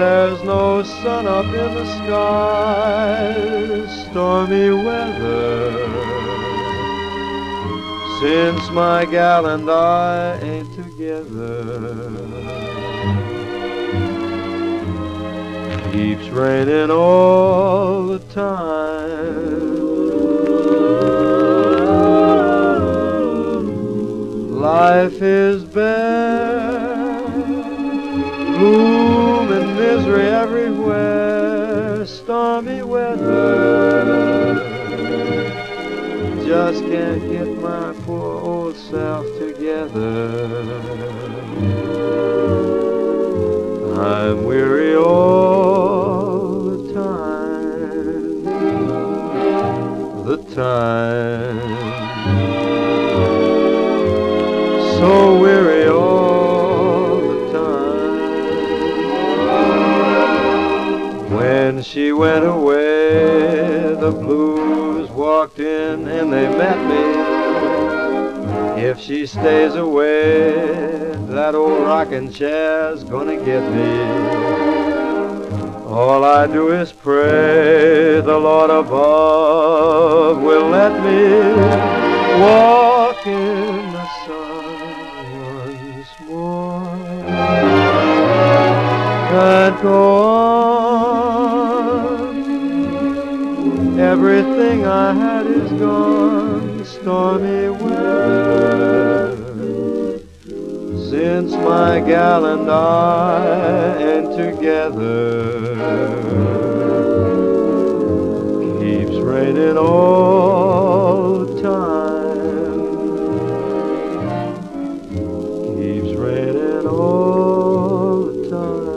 There's no sun up in the sky, stormy weather. Since my gal and I ain't together, keeps raining all the time. Life is bare, gloom and misery everywhere, stormy weather. Just can't get my poor old self together. I'm weary all the time, the time. So weary all the time. When she went away, the blues walked in and they met me. If she stays away, that old rocking chair's gonna get me. All I do is pray the Lord above will let me walk in the sun once more. Can't go on, everything I had is gone, stormy weather. Since my gal and I ain't together, keeps raining all the time, keeps raining all the time.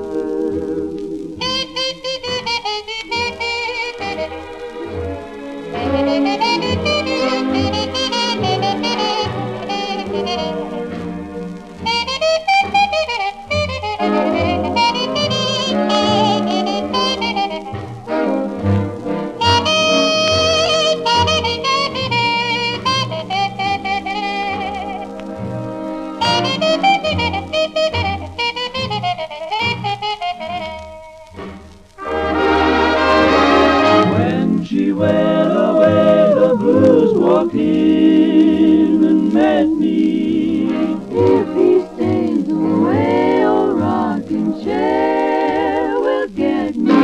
When she went away, the blues walked in and met me. If he stays away, old rocking chair will get me.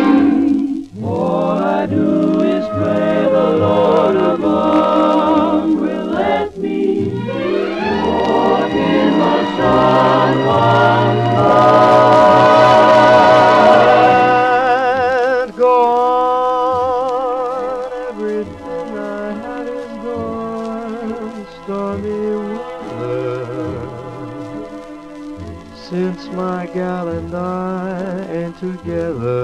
All I do is pray the Lord above will let me walk in the sun once more. And go on, everything I had is gone, stormy weather. Since my gal and I ain't together,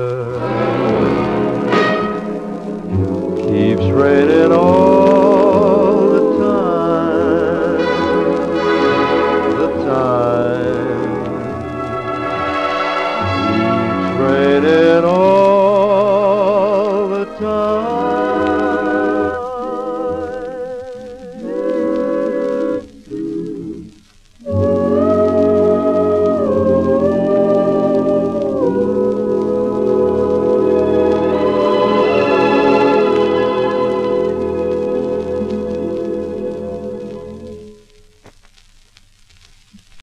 keeps raining all the time, the time. Keeps raining.